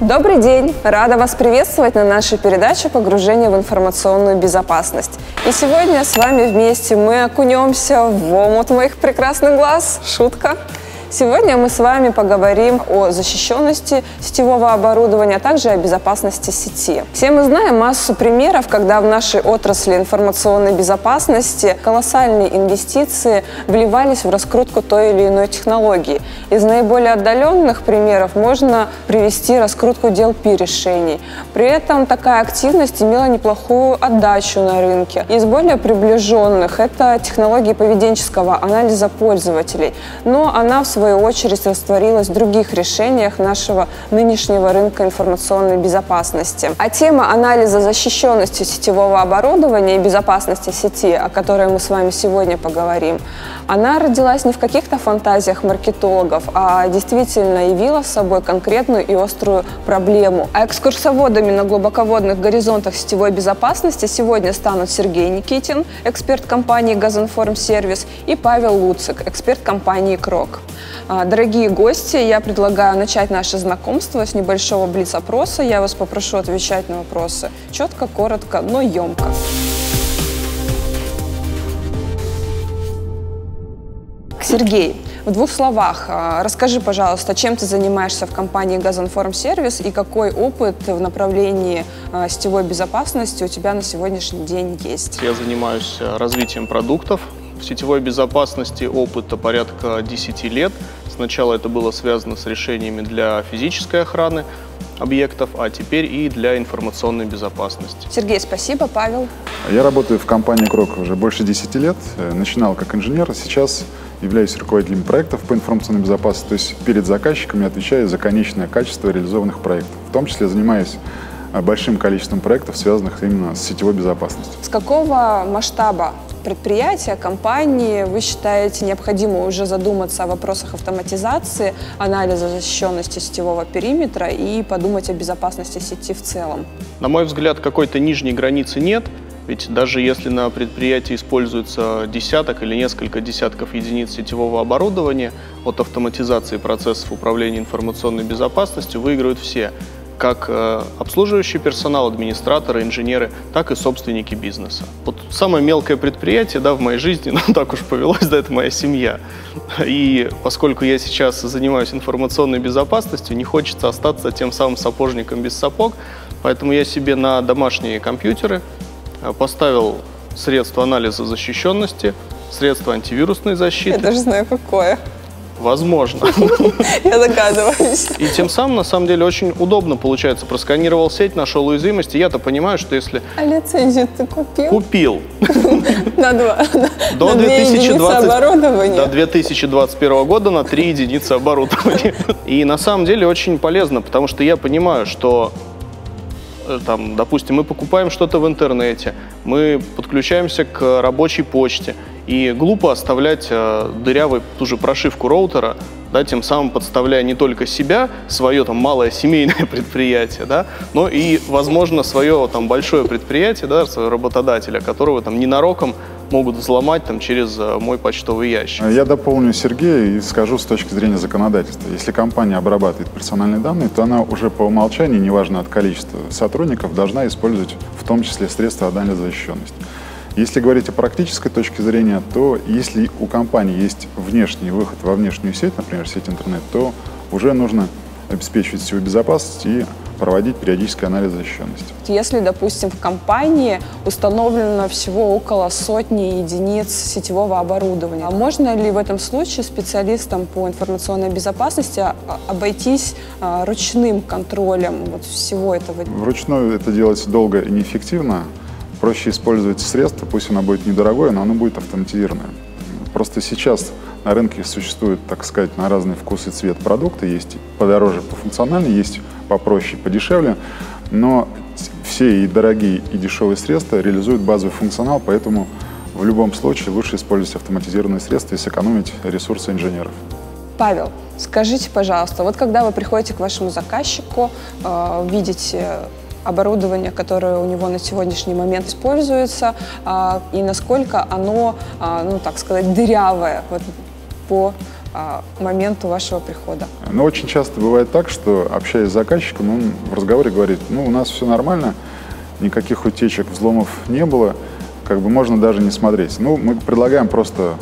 Добрый день! Рада вас приветствовать на нашей передаче «Погружение в информационную безопасность». И сегодня с вами вместе мы окунемся в омут моих прекрасных глаз. Шутка! Сегодня мы с вами поговорим о защищенности сетевого оборудования, а также о безопасности сети. Все мы знаем массу примеров, когда в нашей отрасли информационной безопасности колоссальные инвестиции вливались в раскрутку той или иной технологии. Из наиболее отдаленных примеров можно привести раскрутку DLP решений. При этом такая активность имела неплохую отдачу на рынке. Из более приближенных это технологии поведенческого анализа пользователей, но она в свою очередь растворилась в других решениях нашего нынешнего рынка информационной безопасности. А тема анализа защищенности сетевого оборудования и безопасности сети, о которой мы с вами сегодня поговорим, она родилась не в каких-то фантазиях маркетологов, а действительно явила собой конкретную и острую проблему. А экскурсоводами на глубоководных горизонтах сетевой безопасности сегодня станут Сергей Никитин, эксперт компании «Газинформсервис», и Павел Луцик, эксперт компании «Крок». Дорогие гости, я предлагаю начать наше знакомство с небольшого блиц-опроса. Я вас попрошу отвечать на вопросы четко, коротко, но емко. Сергей, в двух словах расскажи, пожалуйста, чем ты занимаешься в компании «Газинформсервис» и какой опыт в направлении сетевой безопасности у тебя на сегодняшний день есть? Я занимаюсь развитием продуктов. В сетевой безопасности опыта порядка 10 лет. Сначала это было связано с решениями для физической охраны объектов, а теперь и для информационной безопасности. Сергей, спасибо. Павел? Я работаю в компании «Крок» уже больше 10 лет. Начинал как инженер, сейчас являюсь руководителем проектов по информационной безопасности. То есть перед заказчиками отвечаю за конечное качество реализованных проектов. В том числе занимаюсь большим количеством проектов, связанных именно с сетевой безопасностью. С какого масштаба предприятия, компании вы считаете необходимо уже задуматься о вопросах автоматизации, анализа защищенности сетевого периметра и подумать о безопасности сети в целом? На мой взгляд, какой-то нижней границы нет, ведь даже если на предприятии используется десяток или несколько десятков единиц сетевого оборудования, от автоматизации процессов управления информационной безопасностью выиграют все. Как обслуживающий персонал, администраторы, инженеры, так и собственники бизнеса. Вот самое мелкое предприятие, да, в моей жизни, ну так уж повелось, да, это моя семья. И поскольку я сейчас занимаюсь информационной безопасностью, не хочется остаться тем самым сапожником без сапог, поэтому я себе на домашние компьютеры поставил средства анализа защищенности, средства антивирусной защиты. Я даже знаю, какое. Возможно. Я догадываюсь. И тем самым, на самом деле, очень удобно получается. Просканировал сеть, нашел уязвимость, и я-то понимаю, что если... А лицензию ты купил? Купил. До 2021 года на 3 единицы оборудования. И на самом деле очень полезно, потому что я понимаю, что... Там, допустим, мы покупаем что-то в интернете, мы подключаемся к рабочей почте, и глупо оставлять дырявую ту же прошивку роутера, да, тем самым подставляя не только себя, свое там малое семейное предприятие, да, но и, возможно, свое там большое предприятие, да, своего работодателя, которого там ненароком могут взломать там через мой почтовый ящик. Я дополню Сергея и скажу с точки зрения законодательства. Если компания обрабатывает персональные данные, то она уже по умолчанию, неважно от количества сотрудников, должна использовать в том числе средства анализа защищенности. Если говорить о практической точке зрения, то если у компании есть внешний выход во внешнюю сеть, например, сеть интернет, то уже нужно обеспечивать сетевую безопасность и проводить периодический анализ защищенности. Если, допустим, в компании установлено всего около сотни единиц сетевого оборудования, а можно ли в этом случае специалистам по информационной безопасности обойтись ручным контролем вот всего этого? Вручную это делать долго и неэффективно. Проще использовать средства, пусть оно будет недорогое, но оно будет автоматизированное. Просто сейчас на рынке существуют, так сказать, на разный вкус и цвет продукты. Есть подороже, пофункциональнее, есть попроще, подешевле. Но все и дорогие, и дешевые средства реализуют базовый функционал, поэтому в любом случае лучше использовать автоматизированные средства и сэкономить ресурсы инженеров. Павел, скажите, пожалуйста, вот когда вы приходите к вашему заказчику, видите оборудование, которое у него на сегодняшний момент используется, и насколько оно, ну так сказать, дырявое вот, по моменту вашего прихода? Ну, очень часто бывает так, что, общаясь с заказчиком, он в разговоре говорит: ну, у нас все нормально, никаких утечек, взломов не было, как бы можно даже не смотреть. Ну, мы предлагаем просто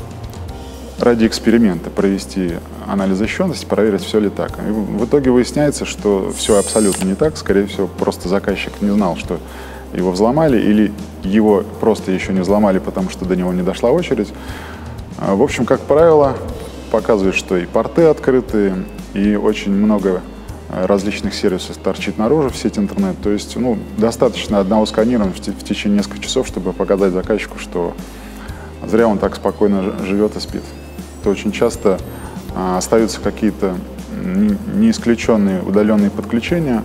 ради эксперимента провести анализ защищенности, проверить, все ли так. И в итоге выясняется, что все абсолютно не так. Скорее всего, просто заказчик не знал, что его взломали, или его просто еще не взломали, потому что до него не дошла очередь. В общем, как правило, показывает, что и порты открыты, и очень много различных сервисов торчит наружу в сеть интернет. То есть, ну, достаточно одного сканирования в течение нескольких часов, чтобы показать заказчику, что зря он так спокойно живет и спит. То очень часто остаются какие-то неисключенные удаленные подключения,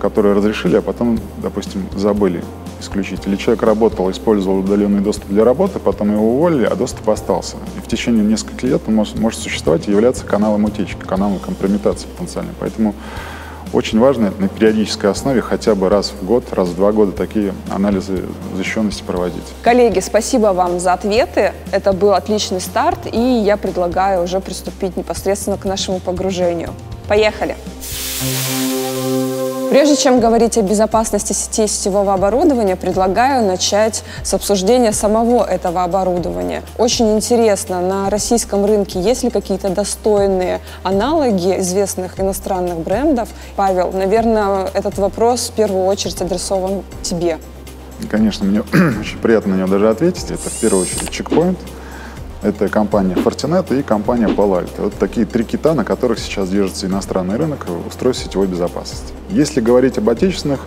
которые разрешили, а потом, допустим, забыли исключить. Или человек работал, использовал удаленный доступ для работы, потом его уволили, а доступ остался. И в течение нескольких лет он может существовать и являться каналом утечки, каналом компрометации потенциальной. Поэтому очень важно на периодической основе хотя бы раз в год, раз в два года такие анализы защищенности проводить. Коллеги, спасибо вам за ответы. Это был отличный старт, и я предлагаю уже приступить непосредственно к нашему погружению. Поехали! Прежде чем говорить о безопасности сетей сетевого оборудования, предлагаю начать с обсуждения самого этого оборудования. Очень интересно, на российском рынке есть ли какие-то достойные аналоги известных иностранных брендов? Павел, наверное, этот вопрос в первую очередь адресован тебе. Конечно, мне очень приятно на него даже ответить. Это в первую очередь Checkpoint, это компания Fortinet и компания Palo Alto. Вот такие три кита, на которых сейчас держится иностранный рынок и устройство сетевой безопасности. Если говорить об отечественных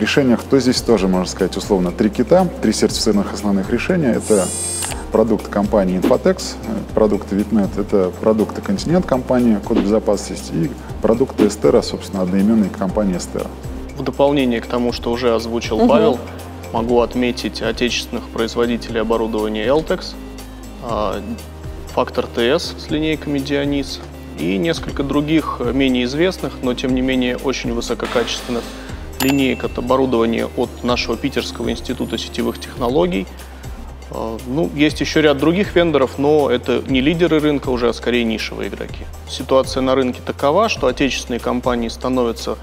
решениях, то здесь тоже, можно сказать, условно три кита, три сертифицированных основных решения. Это продукты компании Infotex, продукты VitNet, это продукты Континент компании, код безопасности, и продукты Эстера, собственно, одноименной компании Эстера. В дополнение к тому, что уже озвучил Павел, могу отметить отечественных производителей оборудования Eltex, Фактор ТС с линейками Дионис и несколько других менее известных, но тем не менее очень высококачественных линеек от оборудования от нашего Питерского института сетевых технологий. Ну, есть еще ряд других вендоров, но это не лидеры рынка уже, а скорее нишевые игроки. Ситуация на рынке такова, что отечественные компании становятся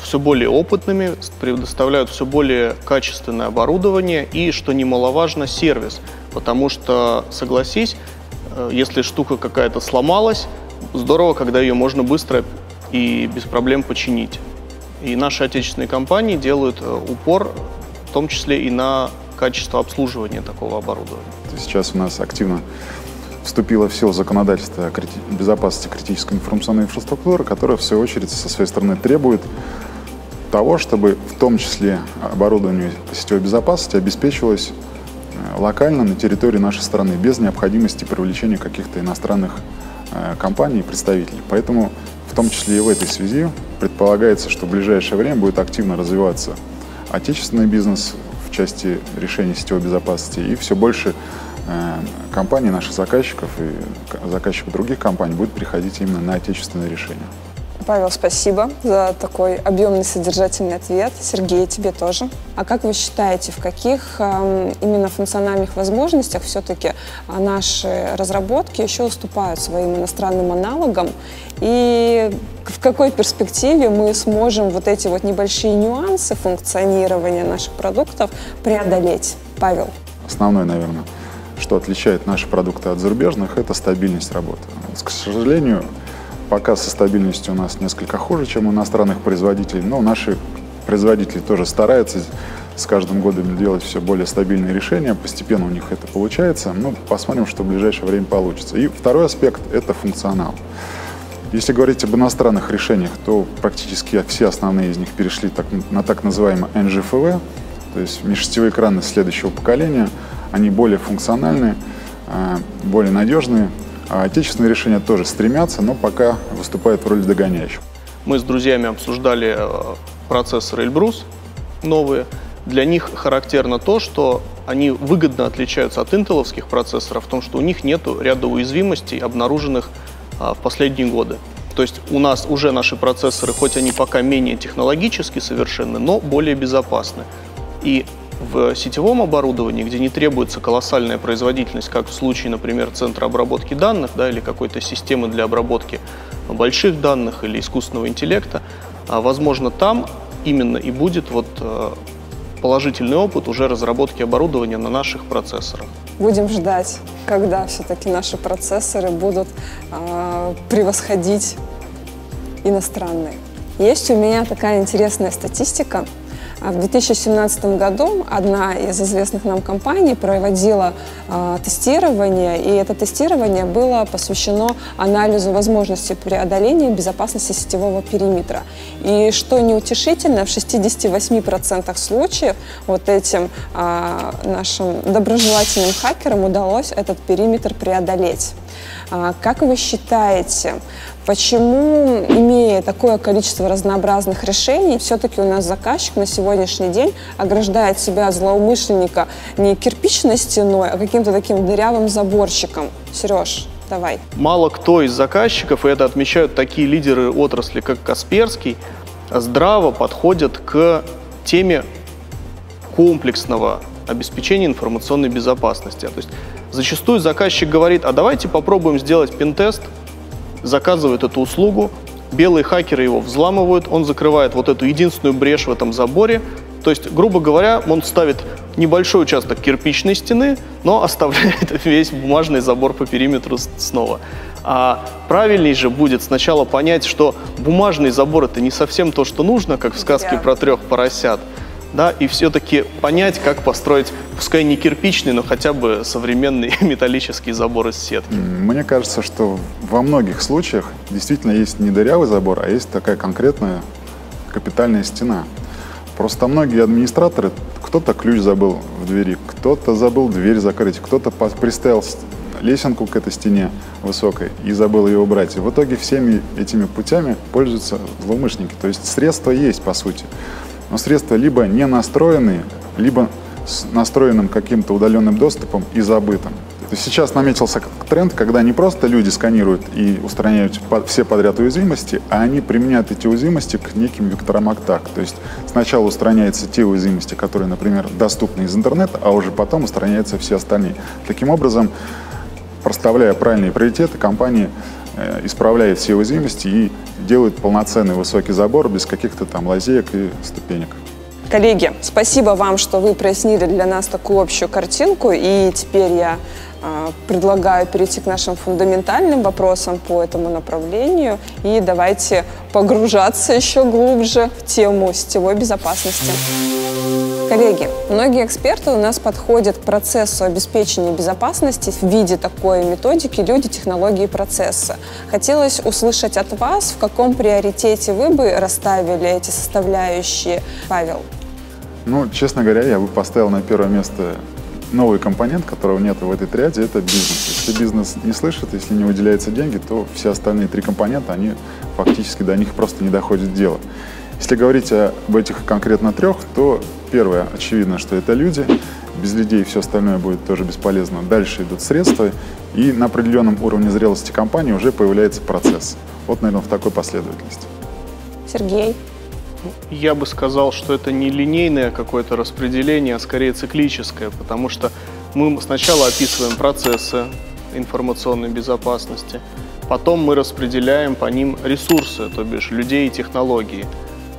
все более опытными, предоставляют все более качественное оборудование и, что немаловажно, сервис. Потому что, согласись, если штука какая-то сломалась, здорово, когда ее можно быстро и без проблем починить. И наши отечественные компании делают упор, в том числе и на качество обслуживания такого оборудования. Сейчас у нас активно вступило в силу законодательство о безопасности критической информационной инфраструктуры, которое, в свою очередь, со своей стороны требует того, чтобы в том числе оборудованию сетевой безопасности обеспечивалось локально на территории нашей страны, без необходимости привлечения каких-то иностранных компаний и представителей. Поэтому, в том числе и в этой связи, предполагается, что в ближайшее время будет активно развиваться отечественный бизнес в части решений сетевой безопасности, и все больше компаний наших заказчиков и заказчиков других компаний будут приходить именно на отечественные решения. Павел, спасибо за такой объемный содержательный ответ. Сергей, тебе тоже. А как вы считаете, в каких именно функциональных возможностях все-таки наши разработки еще уступают своим иностранным аналогам? И в какой перспективе мы сможем вот эти вот небольшие нюансы функционирования наших продуктов преодолеть? Павел. Основной, наверное, что отличает наши продукты от зарубежных, это стабильность работы. К сожалению, пока со стабильностью у нас несколько хуже, чем у иностранных производителей, но наши производители тоже стараются с каждым годом делать все более стабильные решения, постепенно у них это получается, но посмотрим, что в ближайшее время получится. И второй аспект – это функционал. Если говорить об иностранных решениях, то практически все основные из них перешли на так называемый NGFW, то есть межсетевые экраны следующего поколения. Они более функциональные, более надежные. А отечественные решения тоже стремятся, но пока выступают в роли догоняющих. Мы с друзьями обсуждали процессоры Эльбрус новые. Для них характерно то, что они выгодно отличаются от интеловских процессоров в том, что у них нет ряда уязвимостей, обнаруженных в последние годы. То есть у нас уже наши процессоры, хоть они пока менее технологически совершенны, но более безопасны. И в сетевом оборудовании, где не требуется колоссальная производительность, как в случае, например, центра обработки данных, да, или какой-то системы для обработки больших данных или искусственного интеллекта, возможно, там именно и будет вот положительный опыт уже разработки оборудования на наших процессорах. Будем ждать, когда все-таки наши процессоры будут превосходить иностранные. Есть у меня такая интересная статистика. В 2017 году одна из известных нам компаний проводила тестирование, и это тестирование было посвящено анализу возможностей преодоления безопасности сетевого периметра. И что неутешительно, в 68% случаев вот этим нашим доброжелательным хакерам удалось этот периметр преодолеть. Как вы считаете, почему, имея такое количество разнообразных решений, все-таки у нас заказчик на сегодняшний день ограждает себя от злоумышленника не кирпичной стеной, а каким-то таким дырявым заборчиком? Сереж, давай. Мало кто из заказчиков, и это отмечают такие лидеры отрасли, как Касперский, здраво подходят к теме комплексного обеспечения информационной безопасности. То есть зачастую заказчик говорит: а давайте попробуем сделать пентест, заказывает эту услугу, белые хакеры его взламывают, он закрывает вот эту единственную брешь в этом заборе. То есть, грубо говоря, он ставит небольшой участок кирпичной стены, но оставляет весь бумажный забор по периметру снова. А правильней же будет сначала понять, что бумажный забор — это не совсем то, что нужно, как в сказке про трех поросят. Да, и все-таки понять, как построить, пускай не кирпичный, но хотя бы современный металлический забор из сетки. Мне кажется, что во многих случаях действительно есть не дырявый забор, а есть такая конкретная капитальная стена. Просто многие администраторы, кто-то ключ забыл в двери, кто-то забыл дверь закрыть, кто-то приставил лесенку к этой стене высокой и забыл ее убрать. И в итоге всеми этими путями пользуются злоумышленники. То есть средства есть, по сути. Но средства либо не настроены, либо с настроенным каким-то удаленным доступом и забытым. То есть сейчас наметился тренд, когда не просто люди сканируют и устраняют все подряд уязвимости, а они применяют эти уязвимости к неким векторам атак. То есть сначала устраняются те уязвимости, которые, например, доступны из интернета, а уже потом устраняются все остальные. Таким образом, проставляя правильные приоритеты, компании исправляет все уязвимости и делает полноценный высокий забор без каких-то там лазеек и ступенек. Коллеги, спасибо вам, что вы прояснили для нас такую общую картинку, и теперь я предлагаю перейти к нашим фундаментальным вопросам по этому направлению, и давайте погружаться еще глубже в тему сетевой безопасности. Коллеги, многие эксперты у нас подходят к процессу обеспечения безопасности в виде такой методики «Люди, технологии и процессы». Хотелось услышать от вас, в каком приоритете вы бы расставили эти составляющие, Павел? Ну, честно говоря, я бы поставил на первое место новый компонент, которого нет в этой триаде, это бизнес. Если бизнес не слышит, если не выделяются деньги, то все остальные три компонента, они фактически до них просто не доходит дело. Если говорить об этих конкретно трех, то первое, очевидно, что это люди. Без людей все остальное будет тоже бесполезно. Дальше идут средства, и на определенном уровне зрелости компании уже появляется процесс. Вот, наверное, в такой последовательности. Сергей? Я бы сказал, что это не линейное какое-то распределение, а скорее циклическое, потому что мы сначала описываем процессы информационной безопасности, потом мы распределяем по ним ресурсы, то бишь людей и технологии.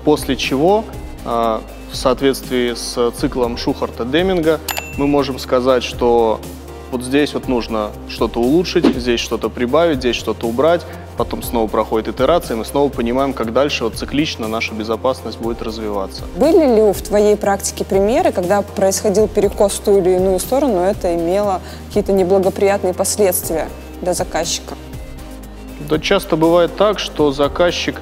После чего, в соответствии с циклом Шухарта-Деминга, мы можем сказать, что вот здесь вот нужно что-то улучшить, здесь что-то прибавить, здесь что-то убрать, потом снова проходит итерация, и мы снова понимаем, как дальше вот циклично наша безопасность будет развиваться. Были ли в твоей практике примеры, когда происходил перекос в ту или иную сторону, это имело какие-то неблагоприятные последствия для заказчика? Да, часто бывает так, что заказчик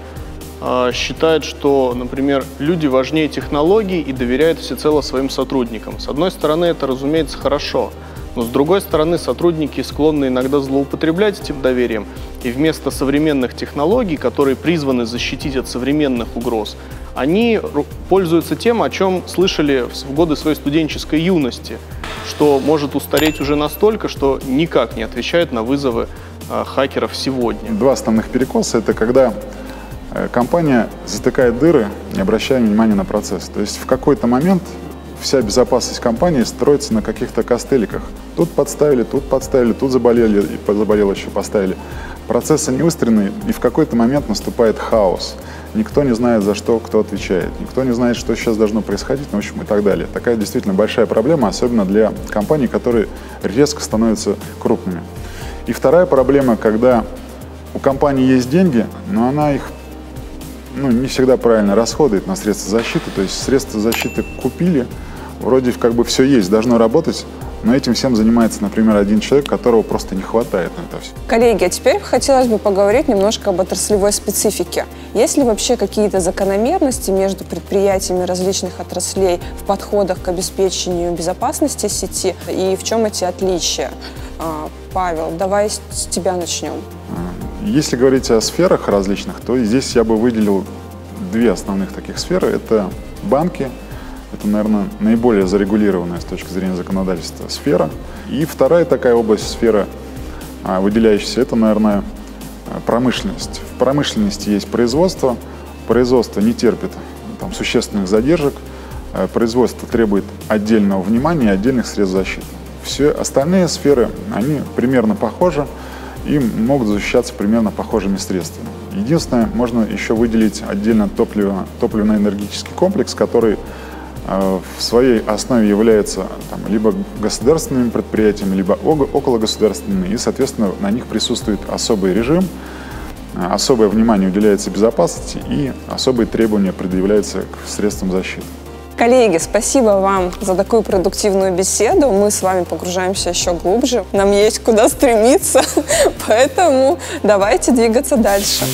считает, что, например, люди важнее технологий и доверяет всецело своим сотрудникам. С одной стороны, это, разумеется, хорошо, но с другой стороны, сотрудники склонны иногда злоупотреблять этим доверием, и вместо современных технологий, которые призваны защитить от современных угроз, они пользуются тем, о чем слышали в годы своей студенческой юности, что может устареть уже настолько, что никак не отвечает на вызовы хакеров сегодня. Два основных перекоса – это когда компания затыкает дыры, не обращая внимания на процесс. То есть в какой-то момент вся безопасность компании строится на каких-то костыликах. Тут подставили, тут подставили, тут заболели, и заболел еще поставили. Процессы не выстроены, и в какой-то момент наступает хаос. Никто не знает, за что кто отвечает, никто не знает, что сейчас должно происходить, в общем, и так далее. Такая действительно большая проблема, особенно для компаний, которые резко становятся крупными. И вторая проблема, когда у компании есть деньги, но она их не всегда правильно расходует на средства защиты. То есть средства защиты купили, вроде как бы все есть, должно работать, но этим всем занимается, например, один человек, которого просто не хватает на это все. Коллеги, а теперь хотелось бы поговорить немножко об отраслевой специфике. Есть ли вообще какие-то закономерности между предприятиями различных отраслей в подходах к обеспечению безопасности сети и в чем эти отличия? Павел, давай с тебя начнем. Если говорить о сферах различных, то здесь я бы выделил две основных таких сферы. Это банки. Это, наверное, наиболее зарегулированная с точки зрения законодательства сфера. И вторая такая область, сфера выделяющаяся, это, наверное, промышленность. В промышленности есть производство. Производство не терпит существенных задержек. Производство требует отдельного внимания и отдельных средств защиты. Все остальные сферы, они примерно похожи и могут защищаться примерно похожими средствами. Единственное, можно еще выделить отдельно топливно-энергетический комплекс, который в своей основе являются либо государственными предприятиями, либо окологосударственными, и, соответственно, на них присутствует особый режим, особое внимание уделяется безопасности и особые требования предъявляются к средствам защиты. Коллеги, спасибо вам за такую продуктивную беседу. Мы с вами погружаемся еще глубже. Нам есть куда стремиться, поэтому давайте двигаться дальше.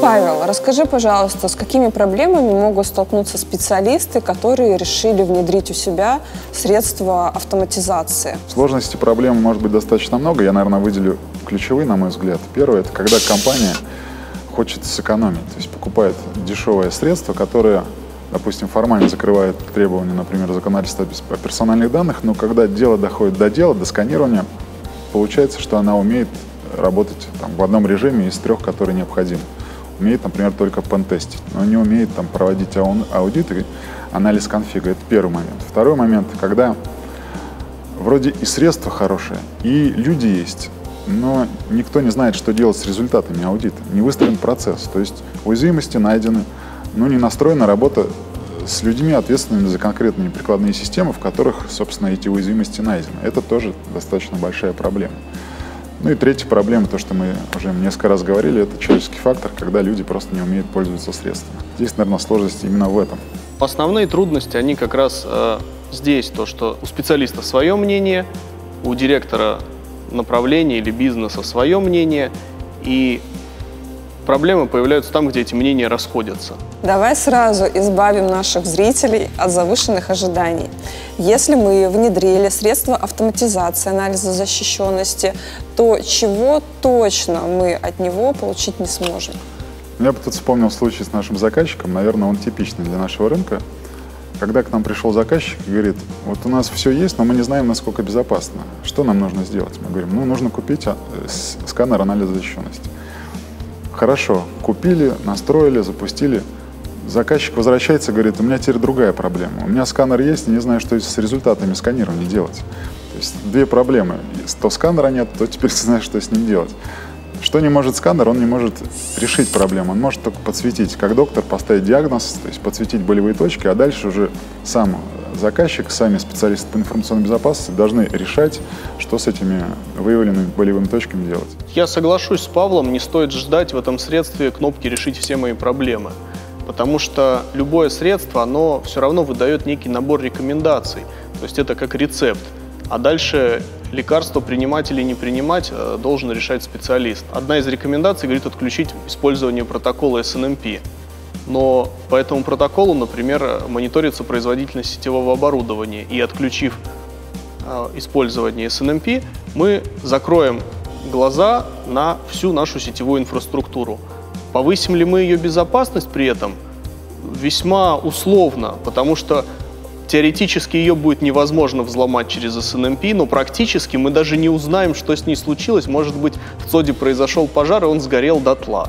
Павел, расскажи, пожалуйста, с какими проблемами могут столкнуться специалисты, которые решили внедрить у себя средства автоматизации? Сложностей и проблем может быть достаточно много. Я, наверное, выделю ключевые, на мой взгляд. Первое – это когда компания хочет сэкономить, то есть покупает дешевое средство, которое, допустим, формально закрывает требования, например, законодательства о персональных данных, но когда дело доходит до дела, до сканирования, получается, что она умеет работать в одном режиме из трех, которые необходимы. Умеет, например, только пентестить, но не умеет проводить аудит и анализ конфига. Это первый момент. Второй момент, когда вроде и средства хорошие, и люди есть, но никто не знает, что делать с результатами аудита. Не выстроен процесс, то есть уязвимости найдены, но не настроена работа с людьми, ответственными за конкретные прикладные системы, в которых, собственно, эти уязвимости найдены. Это тоже достаточно большая проблема. Ну и третья проблема, то, что мы уже несколько раз говорили, это человеческий фактор, когда люди просто не умеют пользоваться средствами. Здесь, наверное, сложность именно в этом. Основные трудности, они как раз здесь, то, что у специалиста свое мнение, у директора направления или бизнеса свое мнение, и проблемы появляются там, где эти мнения расходятся. Давай сразу избавим наших зрителей от завышенных ожиданий. Если мы внедрили средства автоматизации анализа защищенности, то чего точно мы от него получить не сможем? Я бы тут вспомнил случай с нашим заказчиком, наверное, он типичный для нашего рынка. Когда к нам пришел заказчик и говорит, вот у нас все есть, но мы не знаем, насколько безопасно. Что нам нужно сделать? Мы говорим, ну, нужно купить сканер анализа защищенности. Хорошо, купили, настроили, запустили. Заказчик возвращается и говорит, у меня теперь другая проблема. У меня сканер есть, не знаю, что с результатами сканирования делать. То есть две проблемы. То сканера нет, то теперь не знаешь, что с ним делать. Что не может сканер, он не может решить проблему, он может только подсветить, как доктор поставить диагноз, то есть подсветить болевые точки, а дальше уже сам заказчик, сами специалисты по информационной безопасности должны решать, что с этими выявленными болевыми точками делать. Я соглашусь с Павлом, не стоит ждать в этом средстве кнопки «Решить все мои проблемы», потому что любое средство, оно все равно выдает некий набор рекомендаций, то есть это как рецепт, а дальше лекарство принимать или не принимать должен решать специалист. Одна из рекомендаций говорит отключить использование протокола SNMP. Но по этому протоколу, например, мониторится производительность сетевого оборудования. И отключив использование SNMP, мы закроем глаза на всю нашу сетевую инфраструктуру. Повысим ли мы ее безопасность при этом? Весьма условно, потому что теоретически ее будет невозможно взломать через SNMP, но практически мы даже не узнаем, что с ней случилось. Может быть, в ЦОДе произошел пожар, и он сгорел дотла.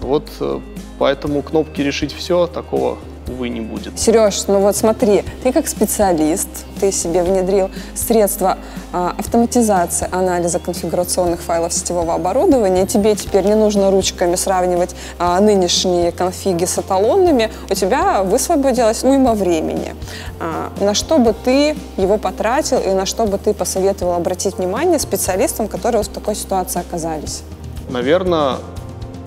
Вот поэтому кнопки «Решить все» такого увы, не будет. Сереж, ну вот смотри, ты как специалист, ты себе внедрил средства автоматизации анализа конфигурационных файлов сетевого оборудования, тебе теперь не нужно ручками сравнивать нынешние конфиги с эталонными, у тебя высвободилась уйма времени. На что бы ты его потратил и на что бы ты посоветовал обратить внимание специалистам, которые в такой ситуации оказались? Наверное,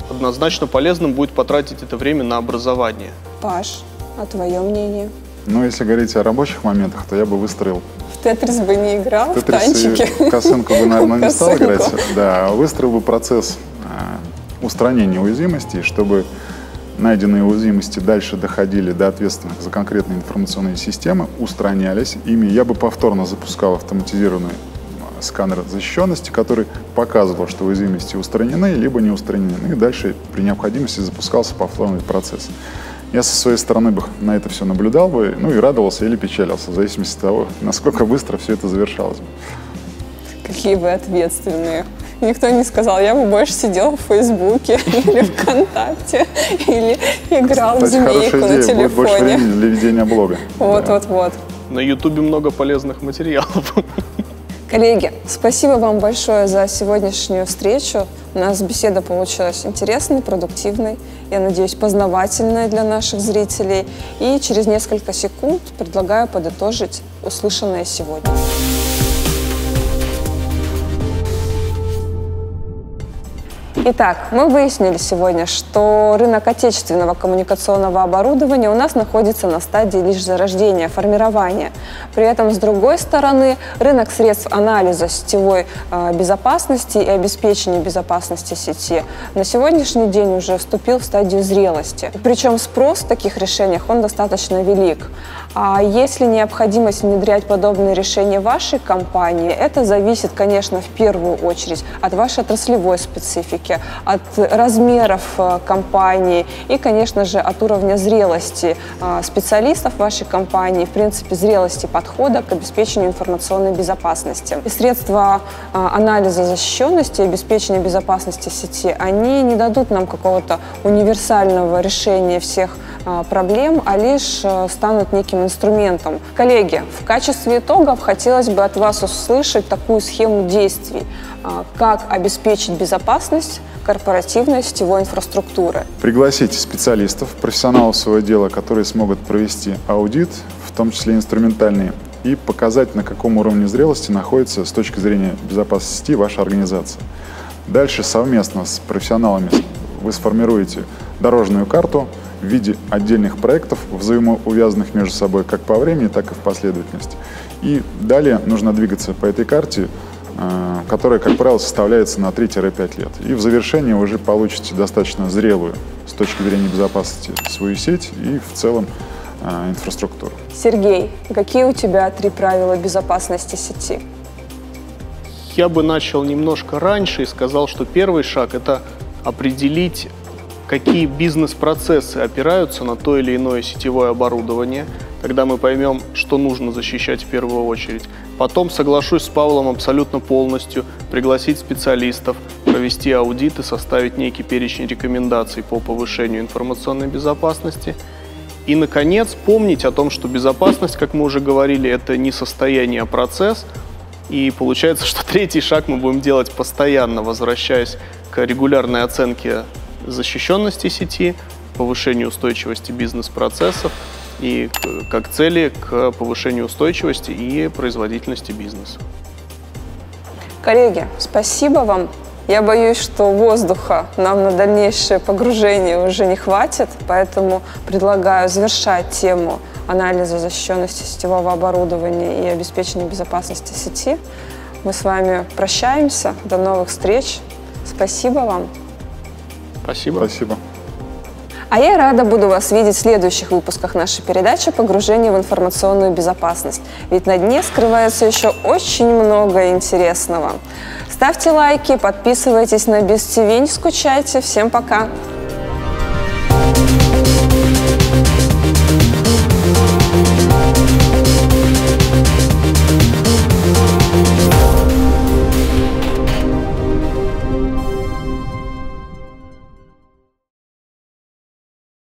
однозначно полезным будет потратить это время на образование. Паш, а твое мнение? Ну, если говорить о рабочих моментах, то я бы выстроил. В тетрис бы не играл, в танчики. Косынку бы, наверное, не стал играть. Да, выстроил бы процесс устранения уязвимостей, чтобы найденные уязвимости дальше доходили до ответственных за конкретные информационные системы, устранялись ими. Я бы повторно запускал автоматизированный сканер защищенности, который показывал, что уязвимости устранены, либо не устранены. И дальше при необходимости запускался повторный процесс. Я со своей стороны бы на это все наблюдал бы, ну и радовался или печалился, в зависимости от того, насколько быстро все это завершалось бы. Какие вы ответственные. Никто не сказал, я бы больше сидел в Фейсбуке или ВКонтакте, или играл в змейку на телефоне. Будет больше времени для ведения блога. Вот-вот-вот. На Ютубе много полезных материалов. Коллеги, спасибо вам большое за сегодняшнюю встречу. У нас беседа получилась интересной, продуктивной, я надеюсь, познавательной для наших зрителей. И через несколько секунд предлагаю подытожить услышанное сегодня. Итак, мы выяснили сегодня, что рынок отечественного коммуникационного оборудования у нас находится на стадии лишь зарождения, формирования. При этом, с другой стороны, рынок средств анализа сетевой безопасности и обеспечения безопасности сети на сегодняшний день уже вступил в стадию зрелости. Причем спрос в таких решениях, он достаточно велик. А есть ли необходимость внедрять подобные решения вашей компании, это зависит, конечно, в первую очередь от вашей отраслевой специфики, от размеров компании и, конечно же, от уровня зрелости специалистов вашей компании, в принципе, зрелости подхода к обеспечению информационной безопасности. И средства анализа защищенности и обеспечения безопасности сети, они не дадут нам какого-то универсального решения всех проблем, а лишь станут неким инструментом. Коллеги, в качестве итогов хотелось бы от вас услышать такую схему действий, как обеспечить безопасность корпоративной сетевой инфраструктуры. Пригласите специалистов, профессионалов своего дела, которые смогут провести аудит, в том числе инструментальный, и показать, на каком уровне зрелости находится с точки зрения безопасности сети ваша организация. Дальше совместно с профессионалами вы сформируете дорожную карту в виде отдельных проектов, взаимоувязанных между собой как по времени, так и в последовательности. И далее нужно двигаться по этой карте, которая, как правило, составляется на 3-5 лет. И в завершении вы уже получите достаточно зрелую с точки зрения безопасности свою сеть и в целом инфраструктуру. Сергей, какие у тебя 3 правила безопасности сети? Я бы начал немножко раньше и сказал, что первый шаг – это определить, какие бизнес-процессы опираются на то или иное сетевое оборудование. Тогда мы поймем, что нужно защищать в первую очередь. Потом соглашусь с Павлом абсолютно полностью, пригласить специалистов, провести аудит и составить некий перечень рекомендаций по повышению информационной безопасности. И, наконец, помнить о том, что безопасность, как мы уже говорили, это не состояние, а процесс. И получается, что 3-й шаг мы будем делать постоянно, возвращаясь к регулярной оценке защищенности сети, повышению устойчивости бизнес-процессов и как цели к повышению устойчивости и производительности бизнеса. Коллеги, спасибо вам. Я боюсь, что воздуха нам на дальнейшее погружение уже не хватит, поэтому предлагаю завершать тему анализа защищенности сетевого оборудования и обеспечения безопасности сети. Мы с вами прощаемся. До новых встреч. Спасибо вам. Спасибо. Спасибо. А я рада буду вас видеть в следующих выпусках нашей передачи «Погружение в информационную безопасность». Ведь на дне скрывается еще очень много интересного. Ставьте лайки, подписывайтесь на BIS TV, не скучайте. Всем пока!